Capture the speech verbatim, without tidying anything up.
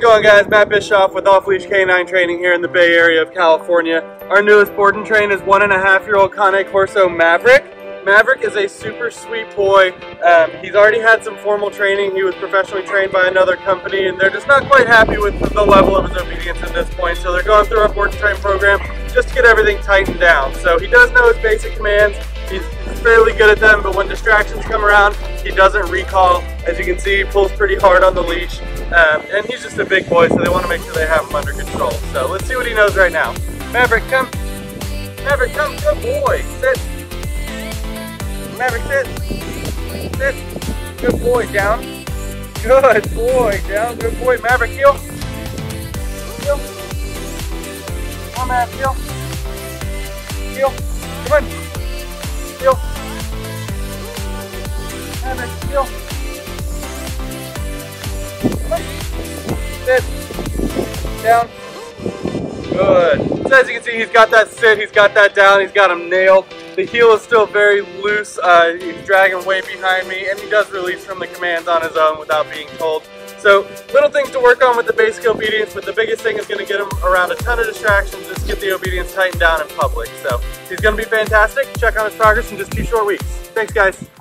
it going, guys? Matt Bischoff with Off Leash K nine Training here in the Bay Area of California. Our newest board and train is one and a half year old Cane Corso Maverick. Maverick is a super sweet boy. Um, he's already had some formal training. He was professionally trained by another company, and they're just not quite happy with the level of his obedience at this point. So they're going through our board and train program just to get everything tightened down. So he does know his basic commands. He's fairly good at them, but when distractions come around, he doesn't recall. As you can see, he pulls pretty hard on the leash, um, and he's just a big boy, so they want to make sure they have him under control. So let's see what he knows right now. Maverick, come. Maverick, come. Good boy. Sit. Maverick, sit. Sit. Good boy. Down. Good boy. Down. Good boy. Maverick, heel. Heel. Come on, Maverick, heel. Heel. Come on. Heel. Maverick, heel. Sit. Down. Good. So as you can see, he's got that sit, he's got that down, he's got him nailed. The heel is still very loose, uh, he's dragging way behind me, and he does release from the commands on his own without being told. So, little things to work on with the basic obedience, but the biggest thing is going to get him around a ton of distractions, just get the obedience tightened down in public. So, he's going to be fantastic. Check on his progress in just two short weeks. Thanks, guys.